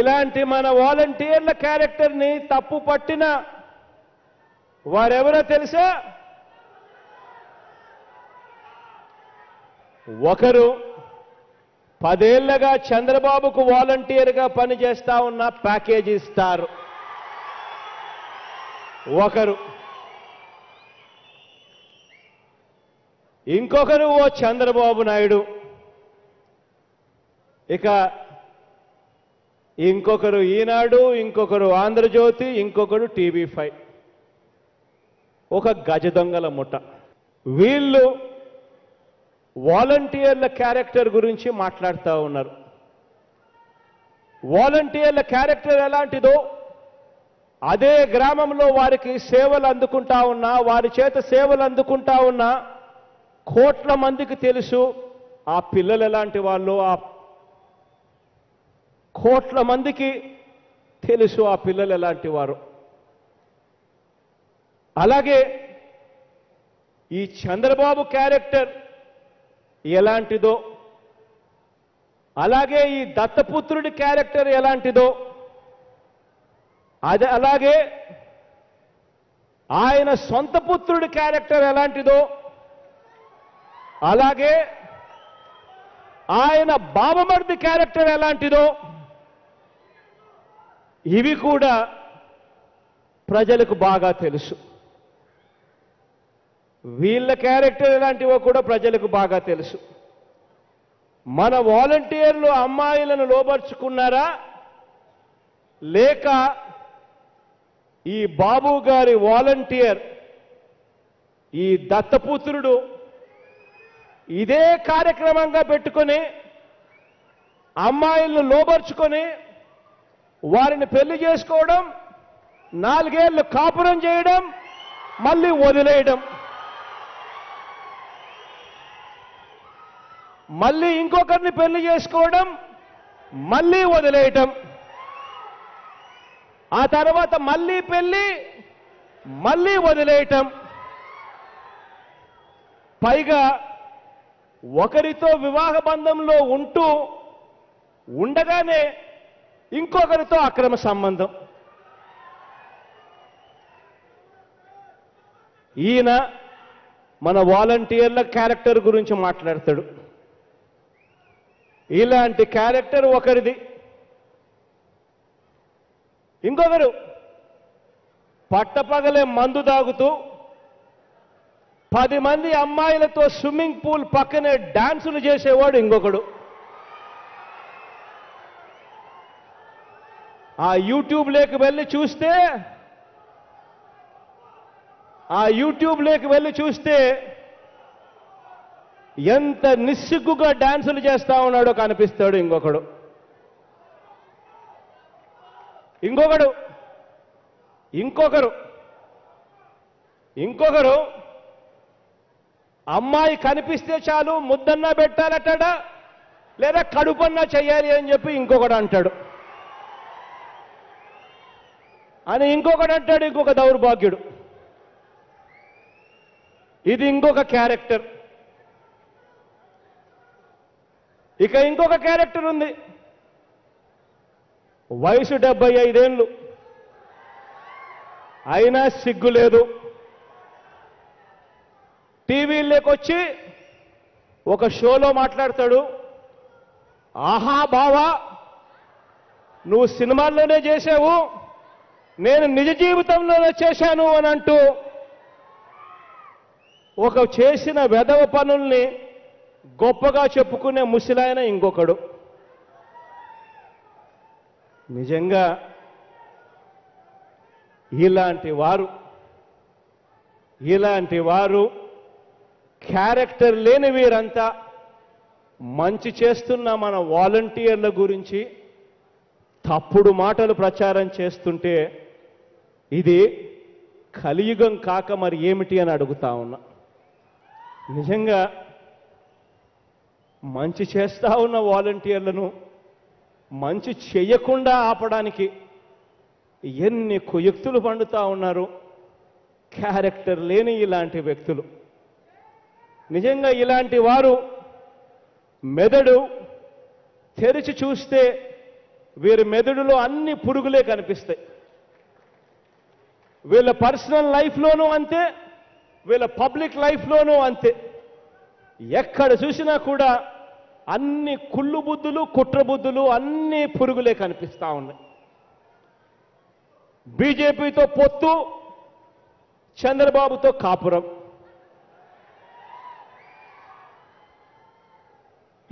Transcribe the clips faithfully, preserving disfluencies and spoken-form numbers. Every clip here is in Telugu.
ఇలాంటి మన వాలంటీర్ల క్యారెక్టర్ ని తప్పు పట్టిన వారెవరో తెలుసా? ఒకరు పదేళ్లగా చంద్రబాబుకు వాలంటీర్ గా పని చేస్తా ఉన్న ప్యాకేజ్ ఇస్తారు. ఒకరు ఇంకొకరు ఓ చంద్రబాబు నాయుడు, ఇక ఇంకొకరు ఈనాడు, ఇంకొకరు ఆంధ్రజ్యోతి, ఇంకొకరు టీవీ ఫైవ్, ఒక గజ దొంగల ముఠ. వీళ్ళు వాలంటీర్ల క్యారెక్టర్ గురించి మాట్లాడుతూ ఉన్నారు. వాలంటీర్ల క్యారెక్టర్ ఎలాంటిదో, అదే గ్రామంలో వారికి సేవలు అందుకుంటా ఉన్నా, వారి చేత సేవలు అందుకుంటా ఉన్నా కోట్ల మందికి తెలుసు. ఆ పిల్లలు ఎలాంటి వాళ్ళు, ఆ కోట్ల మందికి తెలుసు ఆ పిల్లలు ఎలాంటి వారు. అలాగే ఈ చంద్రబాబు క్యారెక్టర్ ఎలాంటిదో, అలాగే ఈ దత్తపుత్రుడి క్యారెక్టర్ ఎలాంటిదో, అది అలాగే ఆయన సొంత పుత్రుడి క్యారెక్టర్ ఎలాంటిదో, అలాగే ఆయన బావమర్ది క్యారెక్టర్ ఎలాంటిదో, ఇవి కూడా ప్రజలకు బాగా తెలుసు. వీళ్ళ క్యారెక్టర్ ఎలాంటివో కూడా ప్రజలకు బాగా తెలుసు. మన వాలంటీర్లు అమ్మాయిలను లోబర్చుకున్నారా, లేక ఈ బాబు గారి వాలంటీర్, ఈ దత్తపుత్రుడు ఇదే కార్యక్రమంగా పెట్టుకొని అమ్మాయిలను లోబర్చుకొని వారిని పెళ్లి చేసుకోవడం, నాలుగేళ్లు కాపురం చేయడం, మళ్ళీ వదిలేయడం, మళ్ళీ ఇంకొకరిని పెళ్లి చేసుకోవడం, మళ్ళీ వదిలేయటం, ఆ తర్వాత మళ్ళీ పెళ్లి, మళ్ళీ వదిలేయటం, పైగా ఒకరితో వివాహ బంధంలో ఉంటూ ఉండగానే ఇంకొకరితో అక్రమ సంబంధం. ఈయన మన వాలంటీర్ల క్యారెక్టర్ గురించి మాట్లాడతాడు. ఇలాంటి క్యారెక్టర్ ఒకరిది. ఇంకొకరు పట్టపగలే మందు తాగుతూ పది మంది అమ్మాయిలతో స్విమ్మింగ్ పూల్ పక్కనే డాన్సులు చేసేవాడు ఇంకొకడు. ఆ యూట్యూబ్లోకి వెళ్ళి చూస్తే ఆ యూట్యూబ్లోకి వెళ్ళి చూస్తే ఎంత నిస్సిగ్గుగా డాన్సులు చేస్తా ఉన్నాడో కనిపిస్తాడు ఇంకొకడు. ఇంకొకడు ఇంకొకరు ఇంకొకరు అమ్మాయి కనిపిస్తే చాలు ముద్దన్నా పెట్టాలట, లేదా కడుపన్నా చేయాలి అని చెప్పి ఇంకొకడు అంటాడు అని ఇంకొకడు అంటాడు ఇంకొక దౌర్భాగ్యుడు. ఇది ఇంకొక క్యారెక్టర్. ఇక ఇంకొక క్యారెక్టర్ ఉంది. వయసు డెబ్బై ఐదేళ్ళు అయినా సిగ్గు లేదు. టీవీలోకి వచ్చి ఒక షోలో మాట్లాడతాడు, ఆహా బావా నువ్వు సినిమాల్లోనే చేసావు, నేను నిజ జీవితంలోనే చేశాను అని అంటూ ఒక చేసిన వెధవ పనుల్ని గొప్పగా చెప్పుకునే ముసిలాయన ఇంకొకడు. నిజంగా ఇలాంటి వారు ఇలాంటి వారు క్యారెక్టర్ లేని వీరంతా మంచి చేస్తున్న మన వాలంటీర్ల గురించి తప్పుడు మాటలు ప్రచారం చేస్తుంటే ఇది కలియుగం కాక మరి ఏమిటి అని అడుగుతా ఉన్నా. నిజంగా మంచి చేస్తా ఉన్న వాలంటీర్లను మంచి చేయకుండా ఆపడానికి ఎన్ని కుయుక్తులు పండుతా ఉన్నారు క్యారెక్టర్ లేని ఇలాంటి వ్యక్తులు. నిజంగా ఇలాంటి వారు మెదడు తెరిచి చూస్తే వీరి మెదడులో అన్ని పురుగులే కనిపిస్తాయి. వీళ్ళ పర్సనల్ లైఫ్లోనూ అంతే, వీళ్ళ పబ్లిక్ లైఫ్లోనూ అంతే. ఎక్కడ చూసినా కూడా అన్ని కుళ్ళు బుద్ధులు, కుట్రబుద్ధులు, అన్ని పురుగులే కనిపిస్తూ ఉన్నాయి. బీజేపీతో పొత్తు, చంద్రబాబుతో కాపురం.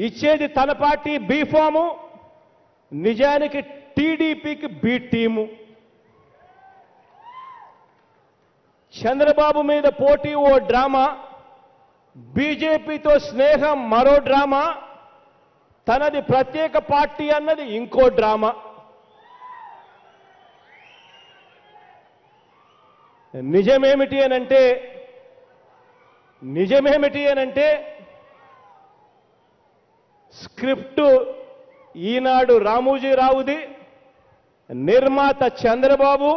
ఇచ్చేది తన పార్టీ బి ఫాము, నిజానికి టీడీపీకి బి టీము. చంద్రబాబు మీద పోటీ ఓ డ్రామా, బీజేపీతో స్నేహం మరో డ్రామా, తనది ప్రత్యేక పార్టీ అన్నది ఇంకో డ్రామా. నిజమేమిటి అనంటే నిజమేమిటి అనంటే స్క్రిప్టు ఈనాడు రామోజీరావుది, నిర్మాత చంద్రబాబు,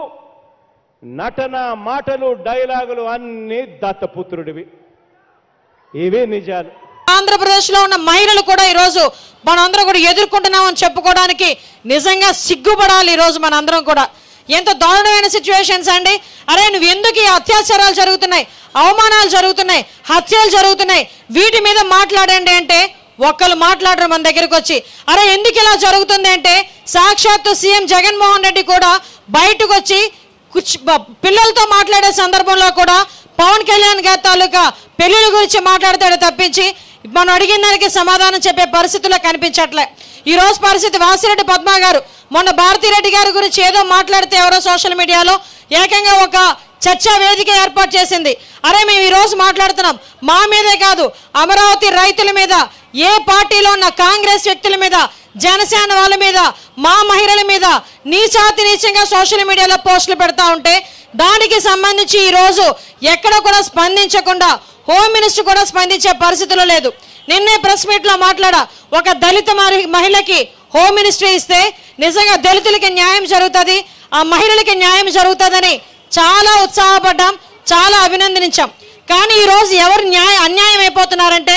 నటన, మాటలు, డైలాగులు అన్నీ దత్తపుత్రుడివి. ఇవే నిజాలు. ఆంధ్రప్రదేశ్ లో ఉన్న మహిళలు కూడా ఈరోజు మనందరం కూడా ఎదుర్కొంటున్నామని చెప్పుకోవడానికి నిజంగా సిగ్గుపడాలి. ఈరోజు మనందరం కూడా ఎంతో దారుణమైన సిచ్యువేషన్స్ అండి. అరే నువ్వు ఎందుకు ఈ అత్యాచారాలు జరుగుతున్నాయి, అవమానాలు జరుగుతున్నాయి, హత్యలు జరుగుతున్నాయి, వీటి మీద మాట్లాడండి అంటే ఒక్కళ్ళు మాట్లాడరు. మన దగ్గరకు వచ్చి అరే ఎందుకు ఇలా జరుగుతుంది అంటే సాక్షాత్తు సీఎం జగన్మోహన్ రెడ్డి కూడా బయటకు వచ్చి పిల్లలతో మాట్లాడే సందర్భంలో కూడా పవన్ కళ్యాణ్ గారి తాలూకా పెళ్లిళ్ళ గురించి మాట్లాడతాడు తప్పించి మనం అడిగిన దానికి సమాధానం చెప్పే పరిస్థితుల్లో కనిపించట్లే. ఈ రోజు పరిస్థితి వాసిరెడ్డి పద్మ గారు మొన్న భారతిరెడ్డి గారి గురించి ఏదో మాట్లాడితే ఎవరో సోషల్ మీడియాలో ఏకంగా ఒక చర్చా వేదిక ఏర్పాటు చేసింది. అరే మేము ఈరోజు మాట్లాడుతున్నాం, మా మీదే కాదు, అమరావతి రైతుల మీద, ఏ పార్టీలో ఉన్న కాంగ్రెస్ వ్యక్తుల మీద, జనసేన వాళ్ళ మీద, మా మహిళల మీద నీచాతి నీచంగా సోషల్ మీడియాలో పోస్టులు పెడతా ఉంటే దానికి సంబంధించి ఈరోజు ఎక్కడ కూడా స్పందించకుండా హోమ్ మినిస్టర్ కూడా స్పందించే పరిస్థితులు లేదు. నిన్నే ప్రెస్ మీట్లో మాట్లాడా ఒక దళిత మహిళకి హోమ్ మినిస్ట్రీ ఇస్తే నిజంగా దళితులకి న్యాయం జరుగుతుంది, ఆ మహిళలకి న్యాయం జరుగుతుందని చాలా ఉత్సాహపడ్డాం, చాలా అభినందించాం. కానీ ఈరోజు ఎవరు న్యాయ అన్యాయం అయిపోతున్నారంటే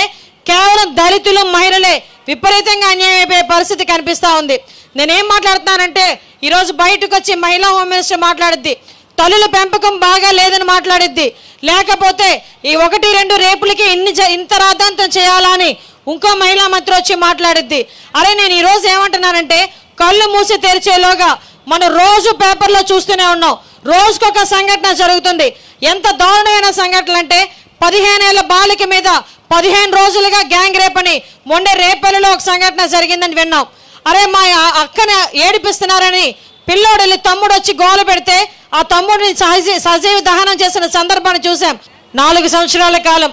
కేవలం దళితులు, మహిళలే విపరీతంగా అన్యాయం అయిపోయే పరిస్థితి కనిపిస్తూ ఉంది. నేనేం మాట్లాడుతున్నానంటే ఈరోజు బయటకు వచ్చి మహిళా హోమ్ మినిస్టర్ మాట్లాడిద్ది, తల్లుల పెంపకం బాగా లేదని మాట్లాడిద్ది, లేకపోతే ఈ ఒకటి రెండు రేపులకి ఇన్ని ఇంత రాద్ధాంతం చేయాలని ఇంకో మహిళా మంత్రి వచ్చి మాట్లాడిద్ది. అరే నేను ఈరోజు ఏమంటున్నానంటే కళ్ళు మూసి తెరిచేలోగా మనం రోజు పేపర్లో చూస్తూనే ఉన్నాం, రోజుకొక సంఘటన జరుగుతుంది. ఎంత దారుణమైన సంఘటనలు అంటే పదిహేనేళ్ల బాలిక మీద పదిహేను రోజులుగా గ్యాంగ్ రేప్ అని మొండే రేపల్లిలో ఒక సంఘటన జరిగిందని విన్నాం. అరే మా అక్కని ఏడిపిస్తున్నారని పిల్లోడు వెళ్ళి తమ్ముడు వచ్చి గోల పెడితే ఆ తమ్ముడిని సహజీ సజీవ దహనం చేసిన సందర్భాన్ని చూసాం. నాలుగు సంవత్సరాల కాలం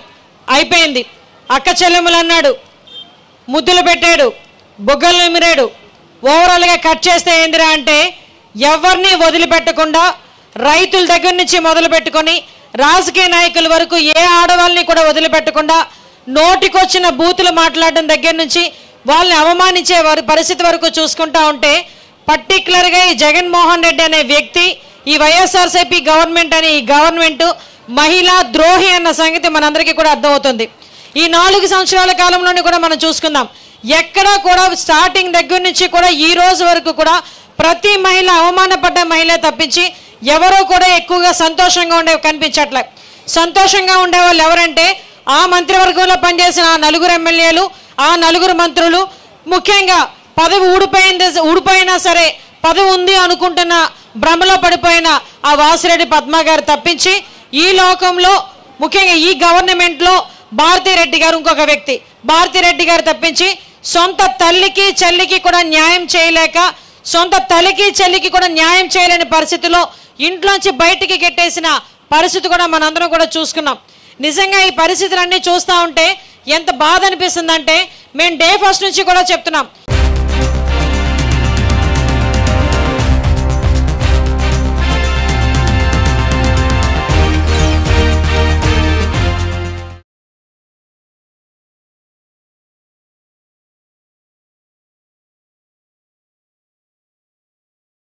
అయిపోయింది. అక్క చెల్లెములు అన్నాడు, ముద్దులు పెట్టాడు, బొగ్గలు నిమిరాడు, ఓవరాల్గా కట్ చేస్తే ఏందిరా అంటే ఎవరిని వదిలిపెట్టకుండా రైతుల దగ్గర నుంచి మొదలు పెట్టుకొని రాజకీయ నాయకుల వరకు ఏ ఆడవాళ్ళని కూడా వదిలిపెట్టకుండా నోటికొచ్చిన బూతులు మాట్లాడడం దగ్గర నుంచి వాళ్ళని అవమానించే పరిస్థితి వరకు చూసుకుంటా ఉంటే పర్టికులర్గా ఈ జగన్మోహన్ రెడ్డి అనే వ్యక్తి, ఈ వైఎస్ఆర్సీపీ గవర్నమెంట్ అనే ఈ గవర్నమెంట్ మహిళా ద్రోహి అన్న సంగతి మనందరికీ కూడా అర్థమవుతుంది. ఈ నాలుగు సంవత్సరాల కాలంలోనే కూడా మనం చూసుకుందాం, ఎక్కడా కూడా స్టార్టింగ్ దగ్గర నుంచి కూడా ఈ రోజు వరకు కూడా ప్రతి మహిళ అవమానపడ్డ మహిళ తప్పించి ఎవరో కూడా ఎక్కువగా సంతోషంగా ఉండే కనిపించట్లే. సంతోషంగా ఉండేవాళ్ళు ఎవరంటే ఆ మంత్రివర్గంలో పనిచేసిన ఆ నలుగురు ఎమ్మెల్యేలు, ఆ నలుగురు మంత్రులు, ముఖ్యంగా పదవి ఊడిపోయింది ఊడిపోయినా సరే పదవి ఉంది అనుకుంటున్న భ్రమలో పడిపోయిన ఆ వాసిరెడ్డి పద్మ గారు తప్పించి ఈ లోకంలో ముఖ్యంగా ఈ గవర్నమెంట్లో భారతిరెడ్డి గారు ఇంకొక వ్యక్తి. భారతిరెడ్డి గారు తప్పించి సొంత తల్లికి చెల్లికి కూడా న్యాయం చేయలేక సొంత తల్లికి చెల్లికి కూడా న్యాయం చేయలేని పరిస్థితిలో ఇంట్లోంచి బయటికి గెట్టేసిన పరిస్థితి కూడా మనందరం కూడా చూసుకున్నాం. నిజంగా ఈ పరిస్థితులన్నీ చూస్తూ ఉంటే ఎంత బాధ అనిపిస్తుందంటే మేము డే ఫస్ట్ నుంచి కూడా చెప్తున్నాం,